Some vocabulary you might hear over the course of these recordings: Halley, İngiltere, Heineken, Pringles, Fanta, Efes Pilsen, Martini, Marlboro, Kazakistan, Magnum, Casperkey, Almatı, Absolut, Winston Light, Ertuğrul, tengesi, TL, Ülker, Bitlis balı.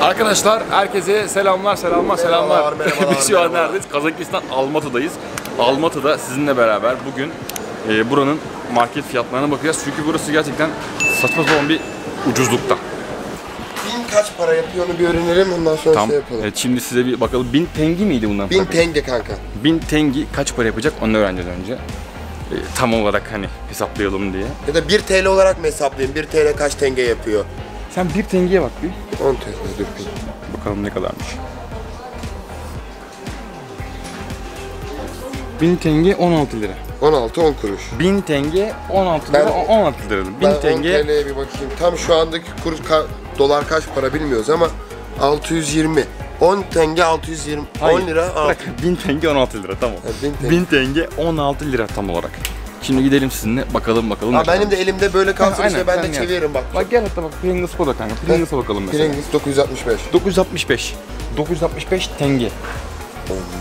Arkadaşlar herkese selamlar. Merhabalar. Biz şu an neredeyiz? Kazakistan Almatı'dayız. Almatı'da sizinle beraber bugün buranın market fiyatlarına bakacağız. Çünkü burası gerçekten saçma sapan bir ucuzlukta. 1000 kaç para yapıyor onu bir öğrenelim, ondan sonra tamam, şey yapalım. Evet, şimdi size bir bakalım. 1000 tengi miydi bundan? 1000 tengi kanka. 1000 tengi kaç para yapacak onu öğreneceğiz önce. Tam olarak hani hesaplayalım diye. Ya da 1 TL olarak mı hesaplayayım? 1 TL kaç tenge yapıyor? Sen 1 tengiye bak bir. 10 TL dur bir. Bakalım ne kadarmış. 1000 tenge 16 lira. 16 10 kuruş. 1000 tenge 16 lira. 16 lira. 1000 tenge. Ben 10 TL'ye bir bakayım. Tam şu andaki kur dolar kaç para bilmiyoruz ama 620. 10 tenge 620. Hayır, 10 lira. Bırak, 1000 tenge 16 lira tamam. Yani 1000 tenge 16 lira tam olarak. Şimdi gidelim sizinle bakalım. Aa, benim de elimde böyle kalsın işte, ben de çeviririm bak. Bak gel hatta bak Pringles kola kanka. Pringles'a bakalım mesela. Pringles 965. 965 tenge.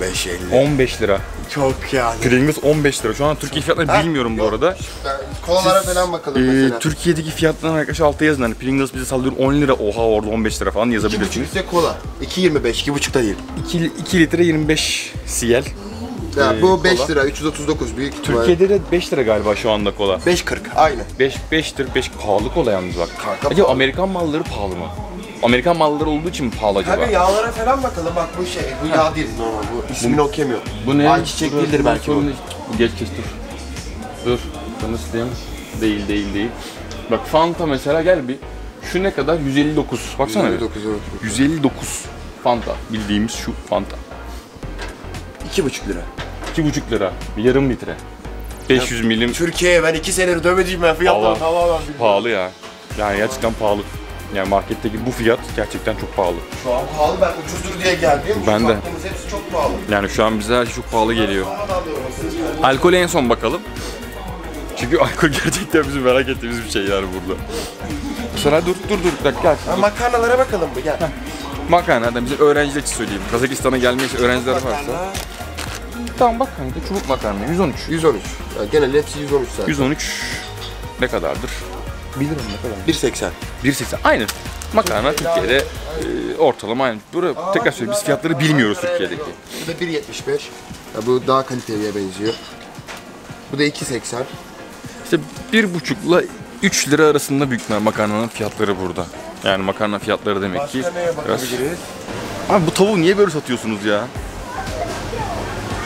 15.50. 15 lira. Çok yani. Pringles 15 lira. Şu an Türkiye fiyatlarını bilmiyorum bu arada. Kolalara falan bakalım mesela. Türkiye'deki fiyatlarına arkadaşlar altta yazın. Hani Pringles bize sallıyor 10 lira. Oha orada 15 lira falan yazabilirsiniz. 2,5 litre kola. 2,25. 2,5 da değil. 2 litre 25 CL. Ya bu 5 kola. Lira 339 büyük ihtimal. Türkiye'de de 5 lira galiba şu anda kola. 5,40 aynı. 5 pahalı kola yalnız bak. Acaba Amerikan malları pahalı mı? Amerikan malları olduğu için mi pahalı acaba? Tabii yağlara falan bakalım bak bu yağ değil normal bu. İsmini okuyamıyorum. Bu ne? Ayçiçek değildir belki bu. Geç dur. Tanıştayım. Değil. Bak Fanta mesela gel bir. Şu ne kadar? 159. Baksana 159, evet. 159 Fanta. Bildiğimiz şu Fanta. 2,5 lira. 2,5 lira. Yarım litre. 500 milim. Türkiye'ye ben 2 senedir dövmediğim ben fiyatları tamamen bilmiyorum. Pahalı ya. Yani gerçekten pahalı. Yani marketteki bu fiyat gerçekten çok pahalı. Şu an pahalı, ben ucuzdur diye geldim. Ben de. Hepsi çok pahalı. Yani şu an bize her şey çok pahalı geliyor. Alkole en son bakalım. Çünkü alkol gerçekten bizim merak ettiğimiz bir şey yani burada. Sıra dur dakika. Makarnalara bakalım mı? Gel. Makarnadan bize öğrenciler için söyleyeyim. Kazakistan'a gelmiş öğrenciler varsa. Tamam bak kanka çubuk makarna 113. Yani genel hepsi 113 zaten. 113 ne kadardır? 1 lira mı ne kadar? 1.80. Aynen. Makarna Türkiye'de ortalama aynı. Burada tekrar söyleyeyim biz fiyatları bilmiyoruz Türkiye'deki. Bu da 1.75. Bu daha kaliteliye benziyor. Bu da 2.80. İşte 1.5 ile 3 lira arasında büyük makarnanın fiyatları burada. Yani makarna fiyatları demek ki. Biraz... Abi bu tavuğu niye böyle satıyorsunuz ya?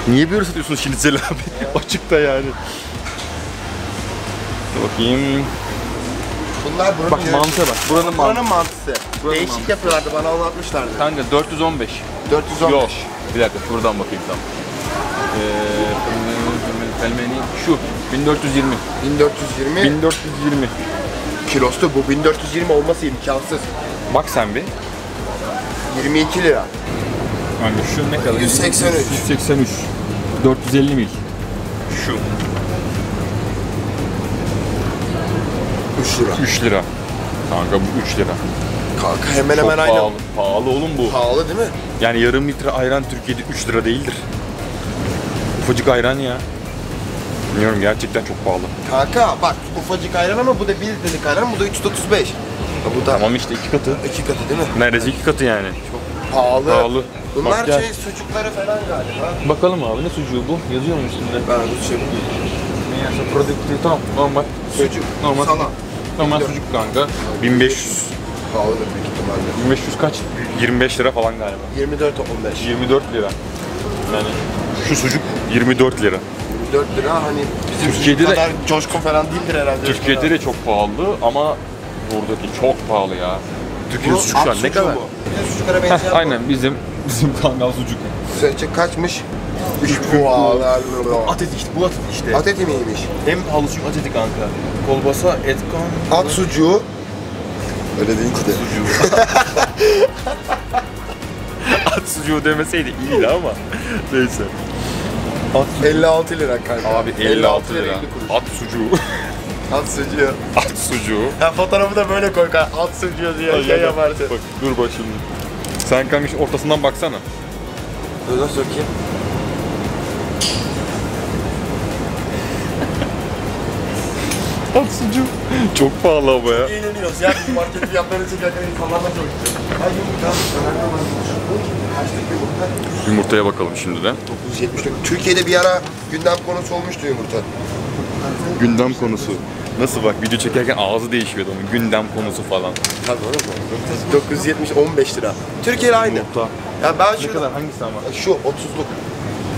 Niye böyle satıyorsunuz şimdi Celal abi? Açıkta yani. Bakayım. Bunlar buranın bak mantıya bak. Buranın mantısı. Değişik mantısı. Yapıyorlardı bana anlatmışlardı. Kanka 415. Yok. Bir dakika şuradan bakayım tam. Şu 1420. Kilosu da bu 1420 olması imkansız. Bak sen bir. 22 lira. Yani şu ne kadar? 183. 450 mil. Şu. 3 lira. 3 lira. Kanka bu 3 lira. Kanka hemen çok hemen aynı. Pahalı oğlum bu. Pahalı değil mi? Yani yarım litre ayran Türkiye'de 3 lira değildir. Ufacık ayran ya. Bilmiyorum gerçekten çok pahalı. Kanka bak ufacık ayran ama bu da 1 litrelik ayran, bu da 335. Bu da tamam işte 2 katı. 2 katı değil mi? Neredeyse 2 katı yani. Çok pahalı. Bunlar bak, sucukları falan galiba. Bakalım abi ne sucuğu bu? Yazıyor mu üstünde? Ben bu şey yani produktif tam normal sucuk. Normal salam. Normal sucuk kanka. 1500. Pahalıdır büyük ihtimalle. 1500 kaç? 25 lira falan galiba. 24 lira. Yani şu sucuk 24 lira. 24 lira hani bizim Türkiye'de kadar de, coşkun falan değildir herhalde. Türkiye'de de çok pahalı ama buradaki çok pahalı ya. Türkiye'de sucuklar ne kadar? Sucuklara benziyor. Aynen bizim kangal sucuk. Sence kaçmış? 3 pahalı. At eti işte, bu at eti işte. At eti miymiş? Hem pahalı sucuk at eti kanka. Kolbasa, et kanka. At sucuğu. Öyle değil ki de. At sucuğu demeseydi iyiydi ama neyse. 56 lira kanka. Abi 56 lira. At sucuğu. At sucuğu. Ya fotoğrafı da böyle koy kanka. At sucuğu diye ay, şey yaparsın. Bak dur bak şimdi. Sen kanka ortasından baksana. Öyle sökeyim. Tatlıcı. Çok pahalı ama ya. Çok eğleniyoruz ya. Market fiyatları için gerçekten insanlarla çok güzel. Her yumurta. Yumurtaya bakalım şimdi de. 9.74. Türkiye'de bir ara gündem konusu olmuştu yumurta. Gündem konusu. Nasıl bak video çekerken ağzı değişiyordu onun. Gündem konusu falan. Tabii oğlum. 970 15 lira. Türkiye'yle aynı. Yumurta. Ya ben şu ne kadar, hangisi ama? Şu 30'luk.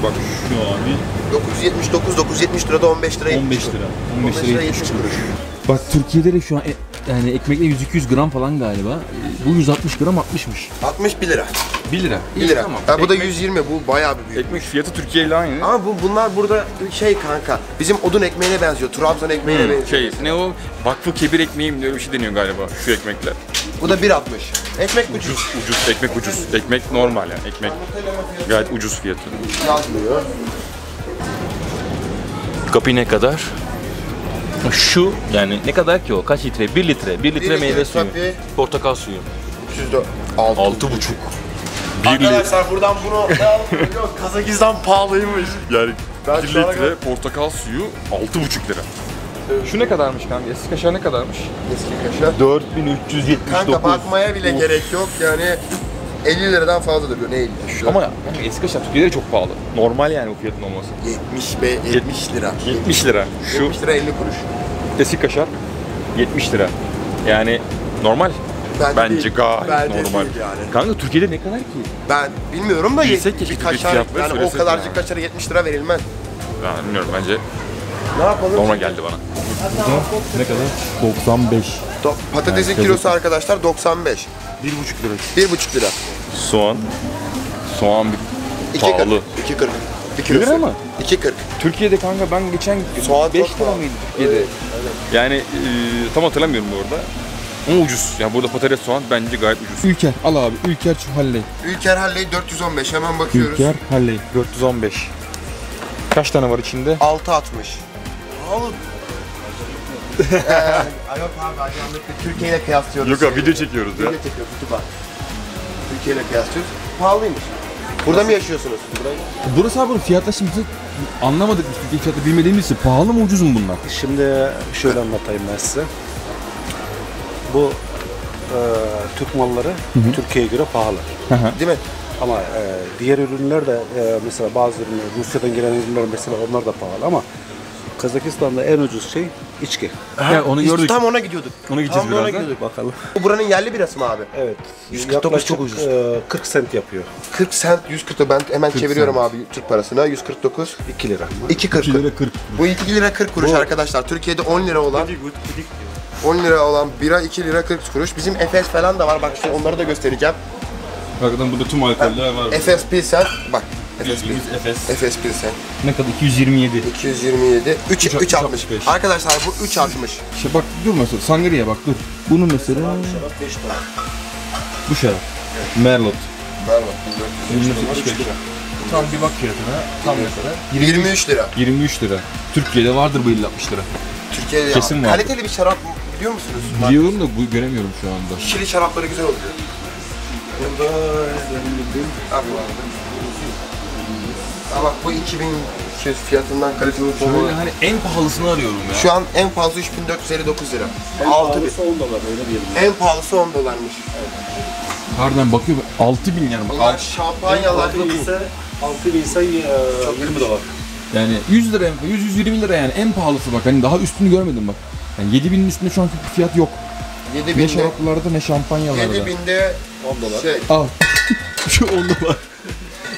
Bak şu abi. 979 970 lirada 15 lira. 15 lira. 15 lira 70 kuruş. Bak Türkiye'de de şu an yani ekmekle 100-200 gram falan galiba. Bu 160 gram 60'mış. 60 1 lira. 1 lira. 1 lira. Tamam. Ya bu da 120. Bu bayağı bir büyük. Ekmek fiyatı Türkiye'yle aynı. Ama bunlar burada şey kanka. Bizim odun ekmeğine benziyor. Trabzon ekmeğine benziyor. Şey ne o? Vakfı kebir ekmeği mi diyor bir şey deniyor galiba şu ekmekler. Bu da 1.60. Ekmek ucuz. Ucuz. Ekmek ucuz. Ekmek normal yani. Ekmek gayet ucuz fiyatı. Yazmıyor. Kapı ne kadar? Şu yani ne kadar ki o? Kaç litre? 1 litre. 1 litre meyve suyu. Portakal suyu. 6,5. Arkadaşlar buradan bunu ne alıyoruz? Kazakistan pahalıymış. Yani 1 litre portakal suyu 6,5 lira. Şu ne kadarmış kanka? Eski kaşar ne kadarmış? Eski kaşar 4.379. Kanka bakmaya bile gerek yok yani. 50 liradan fazladır diyor. Ne 50? Şu ama yani eski kaşar Türkiye'de çok pahalı. Normal yani bu fiyatın olması. 70 lira. 70 lira. Şu 70 lira 50 kuruş. Eski kaşar 70 lira. Yani normal. Bence gayet normal. Yani. Kanka Türkiye'de ne kadar ki? Ben bilmiyorum da bir kaşar yani o kadarcık yani. Kaşara 70 lira verilmez. Ben bilmiyorum bence. Ne yapalım? Normal geldi bana. Ne kadar? 95. Patatesin yani kilosu arkadaşlar 95. 1,5 lira. 1,5 lira. Soğan. Soğan pahalı. 2,40. 2 lira mı? 2,40. Türkiye'de kanka ben geçen soğan 5 lira mıydı Türkiye'de? Evet. Yani tam hatırlamıyorum bu arada. Ama ucuz. Yani burada patates soğan bence gayet ucuz. Ülker al abi. Ülker şu Halley. Ülker Halley 415. Hemen bakıyoruz. Ülker Halley 415. Kaç tane var içinde? 6.60. Oğlum. Yok abi, Türkiye ile kıyaslıyoruz. Yok abi, video çekiyoruz ya. Video çekiyoruz, YouTube abi. Türkiye ile kıyaslıyoruz. Pahalıymış. Burada mı yaşıyorsunuz? Burası abi, bunun fiyatla şimdi anlamadık. Türkiye fiyatı bilmediğimiz için pahalı mı ucuz mu bunlar? Şimdi şöyle anlatayım ben size. Bu Türk malları Türkiye'ye göre pahalı. Hı-hı. Değil mi? Ama diğer ürünler de mesela bazı ürünler, Rusya'dan gelen ürünler mesela onlar da pahalı ama Kazakistan'da en ucuz şey içki. Aha, yani onu gördük. Tam ona gidiyorduk. Ona gideceğiz birazdan. Ona gidiyorduk bakalım. Buranın yerli birası mı abi? Evet. 149 çok ucuz. 40 sent yapıyor. 40 sent 140. Ben hemen çeviriyorum cent. Abi Türk parasına. 149 2 lira. 2.40. Lira 40. Bu 2 lira 40 kuruş bu... arkadaşlar. Türkiye'de 10 lira olan 10 lira olan bira 2 lira 40 kuruş. Bizim Efes falan da var. Bak şimdi onları da göstereceğim. Bakın burada tüm alkoller var. Efes Pilsen. Bak. Efes Pilsen. Ne kadar? 227. 227. 3.60. Arkadaşlar bu 3.60. İşte bak dur mesela. Sangria bak dur. Bunun mesela... Şarap 5 lira. Bu şarap. Evet. Merlot. 23 lira. Tam bir bak fiyatına. Tam mesela. 23 lira. 23 lira. Türkiye'de vardır bu 50-60 lira. Türkiye'de kesin var. Kaliteli bir şarap biliyor musunuz? Biliyorum da bu göremiyorum şu anda. Şişeli şarapları güzel oluyor. Burada... Ama bu 2200 fiyatından kaliteli bir formu. Şöyle hani en pahalısını arıyorum ya. Şu an en pahalısı 3459 lira. En pahalısı 10 dolar öyle diyelim. En pahalısı 10 dolarmış. Evet. Harbiden bakıyor 6000 yani. Bunlar şampanyalar ise 20 dolar. Yani 100 lira, 100-120 lira yani en pahalısı bak. Hani daha üstünü görmedim bak. Yani 7000'in üstünde şu anki fiyat yok. 7000'de, ne şaraplarda ne şampanyalarda. 7000'de 10 dolar. Şey. Al. Şu 10 dolar.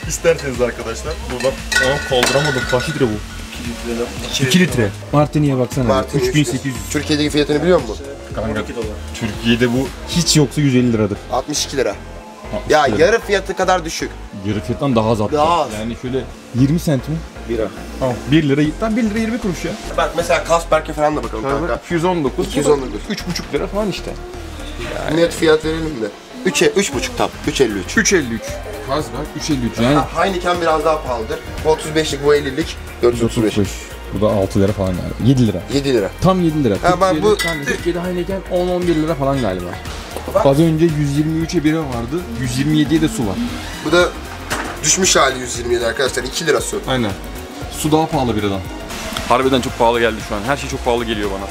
İsterseniz arkadaşlar buradan kaldıramadım. Kaç litre bu? 2 litre. Martini'ye baksana. Martini 3800. Türkiye'deki fiyatını biliyor musun? Kanka, Türkiye'de bu hiç yoksa 150 liradır. 62 lira. Ya yarı fiyatı kadar düşük. Yarı fiyattan daha az hatta. Yani şöyle 20 sent mi? 1 lira. 1 lira 20 kuruş ya. Bak mesela Casperkey falan da bakalım kanka. 219. 3,5 lira falan işte. Yani. Net fiyat verelim de. 3,5 tam. 3,53. 3,53. Az bak 3,53 yani. Heineken biraz daha pahalıdır. Bu 35'lik, bu 50'lik. 435. Bu da 6 lira falan galiba. 7 lira. 7 lira. Tam 7 lira. Ha bak bu Türkiye'de Heineken 10-11 lira falan galiba. Bak. Az önce 123'e bira vardı. 127'ye de su var. Bu da düşmüş hali 127 arkadaşlar. 2 lira su. Aynen. Su daha pahalı biradan. Harbiden çok pahalı geldi şu an. Her şey çok pahalı geliyor bana.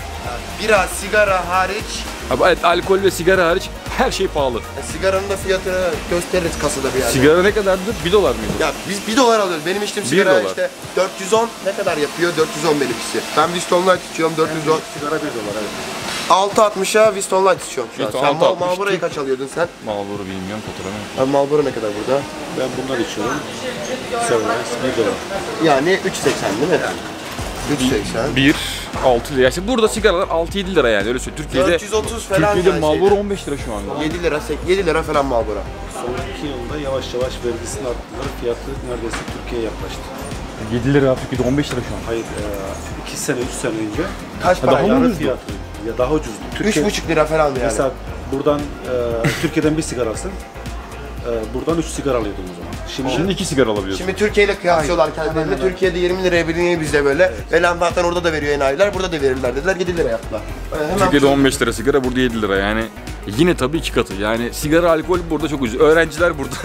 Bira, sigara hariç. Abi evet, alkol ve sigara hariç her şey pahalı. Sigaranın da fiyatını gösteririz kasada bir yerde. Sigara ne kadardır? 1 dolar mıydı? Ya biz 1 dolar alıyoruz. Benim içtiğim sigara işte 410 ne kadar yapıyor? 410 benimkisi. Ben Winston Light içiyorum, 410. Sigara 1 dolar evet. 6.60'a Winston Light içiyorum şu an. Sen Marlboro'yu kaç alıyordun sen? Marlboro bilmiyorum, fotoğrafı. Marlboro ne kadar burada? Ben bunlar içiyorum. 1 dolar. Yani 3.80 değil mi? 3.80. 1, 6 lira. İşte burada sigaralar 6-7 lira yani öyle söyleyeyim. Türkiye'de 430 falan. Türkiye'de Marlboro 15 lira şu anda. 7 lira, 7 lira falan Marlboro. Son 2 yılda yavaş yavaş vergisini arttırdılar. Fiyatı neredeyse Türkiye'ye yaklaştı. 7 lira Türkiye'de 15 lira şu an. Hayır, 2 sene 3 sene önce kaç para yarı fiyatı? Ya daha ucuzdu. 3.5 lira falan yani. Mesela buradan Türkiye'den bir sigara alsın. Buradan 3 sigara alıyordum o zaman. Şimdi 2 sigara alabiliyorsun. Şimdi Türkiye ile kıyaslıyorlar kendilerini. Türkiye'de 20 liraya biliniyor bizde böyle. Evet. Elan zaten orada da veriyor enayiler, burada da verirler dediler. 7 lira yaptılar. Türkiye'de 15 lira sigara, burada 7 lira yani. Yine tabii 2 katı yani sigara, alkol burada çok ucuz. Öğrenciler burada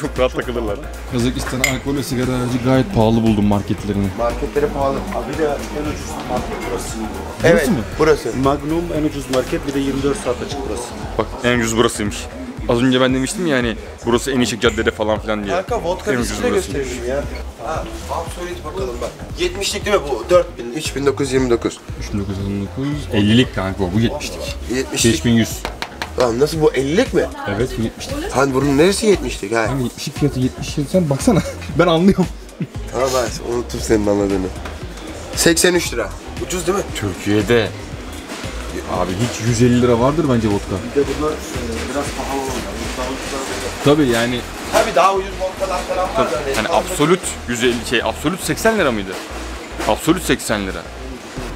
çok rahat takılırlar. Kazakistan'da alkol ve sigara harici gayet pahalı buldum marketlerini. Marketleri pahalı. Abi de en ucuz market burası. Evet, burası mı? Burası. Magnum en ucuz market, bir de 24 saat açık burası. Bak en ucuz burasıymış. Az önce ben demiştim ya hani burası en iyi caddede falan filan diye. Kanka vodka listesini gösterelim ya. Ha, Absolut bakalım bak. 70'lik değil mi bu? 4000, 3929. 3929. 50'lik kanka bu 70'lik. 70'lik. 5100. Lan nasıl bu 50'lik mi? Evet bu 70'lik. Hani bunun neresi 70'lik ha? Hani 70'lik fiyatı 70'lik sen baksana. Ben anlıyorum. Tamam ben unuttum senin anladığını. 83 lira. Ucuz değil mi? Türkiye'de. Abi hiç 150 lira vardır bence vodka. Bir de bunlar biraz pahalı oluyor. Tabii yani. Tabii daha ucuz vodkalar falan var da. Yani Absolut 150 şey, Absolut 80 lira mıydı? Absolut 80 lira.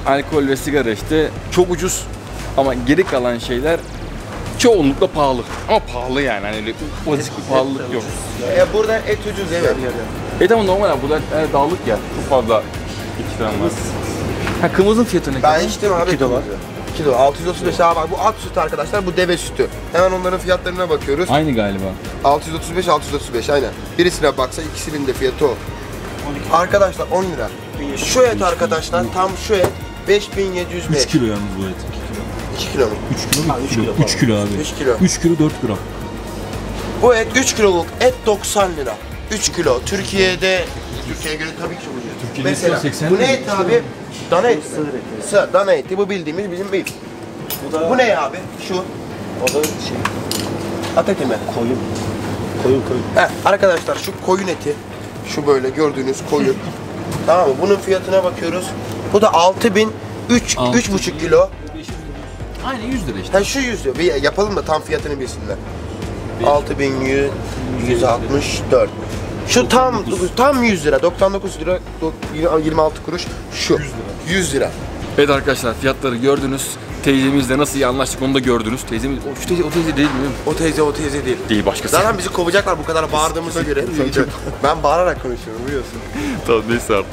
Alkol ve sigara işte çok ucuz ama geri kalan şeyler çoğunlukla pahalı. Ama pahalı yani hani öyle basit bir pahalılık yok. Ya burada et ucuz evet. Et ama normal burada dağlık ya. Çok fazla içten var. Ha kırmızının fiyatı ne? Ben içtim abi 2 dolar. 2 dolar, 635 lira bak bu at sütü arkadaşlar, bu deve sütü. Hemen onların fiyatlarına bakıyoruz. Aynı galiba. 635, 635 aynen. Birisine baksa ikisinin de fiyatı o. Arkadaşlar 10 lira. Şu et arkadaşlar, tam şu et 5705. 3 kilo yalnız bu et. 2 kilo mu? 3 kilo mu? 3 kilo abi. 3 kilo. 3 kilo 4 gram. Bu et 3 kiloluk et 90 lira. 3 kilo. Türkiye'de, Türkiye'ye göre tabii ki ucuz. Mesela bu ne et abi? Dana eti. Sığır, dana eti. Bu bildiğimiz bizim beef. Bu ne abi? Şu. O da şey. At eti mi? Koyun. Koyun. Heh, arkadaşlar şu koyun eti. Şu böyle gördüğünüz koyun. Tamam mı? Bunun fiyatına bakıyoruz. Bu da 3,5 kilo. Aynen 100 lira işte. Ha şu 100 lira. Bir yapalım da tam fiyatını bilsinler. 6164. Şu tam 100 lira, 99 lira, 26 kuruş şu, 100 lira. Evet arkadaşlar fiyatları gördünüz, teyzemizle nasıl iyi anlaştık onu da gördünüz. Teyzemiz, o teyze değil mi? O teyze değil. Değil başkası. Zaten bizi kovacaklar bu kadar bağırdığımıza göre. Ben bağırarak konuşuyorum biliyorsun. Tamam neyse artık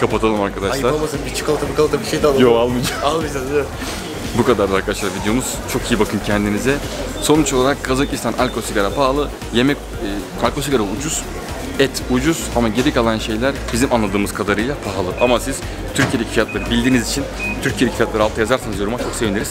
kapatalım arkadaşlar. Ayıp olmasın bir çikolata bir şey de alalım. Yok almayacağız. Almayacağız değil mi? Bu kadar arkadaşlar videomuz. Çok iyi bakın kendinize. Sonuç olarak Kazakistan alkol sigara pahalı, yemek alkol sigara ucuz. Et ucuz ama geri kalan şeyler bizim anladığımız kadarıyla pahalı. Ama siz Türkiye'deki fiyatları bildiğiniz için Türkiye'deki fiyatları altta yazarsanız yoruma çok seviniriz.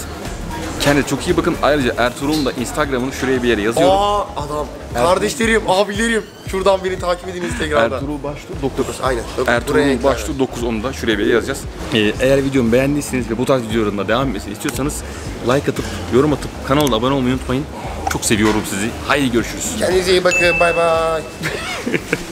Kendinize çok iyi bakın. Ayrıca Ertuğrul'un da Instagram'ını şuraya bir yere yazıyorum. Aa adam. Ertuğrul. Kardeşlerim, abilerim. Şuradan beni takip edin Instagram'da. Ertuğrul Baştu 9. Aynen. Ertuğrul Baştu 9 onu da şuraya bir yere yazacağız. Eğer videomu beğendiyseniz ve bu tarz videoların da devam etmesini istiyorsanız like atıp, yorum atıp, kanala abone olmayı unutmayın. Çok seviyorum sizi. Haydi görüşürüz. Kendinize iyi bakın. Bay bay.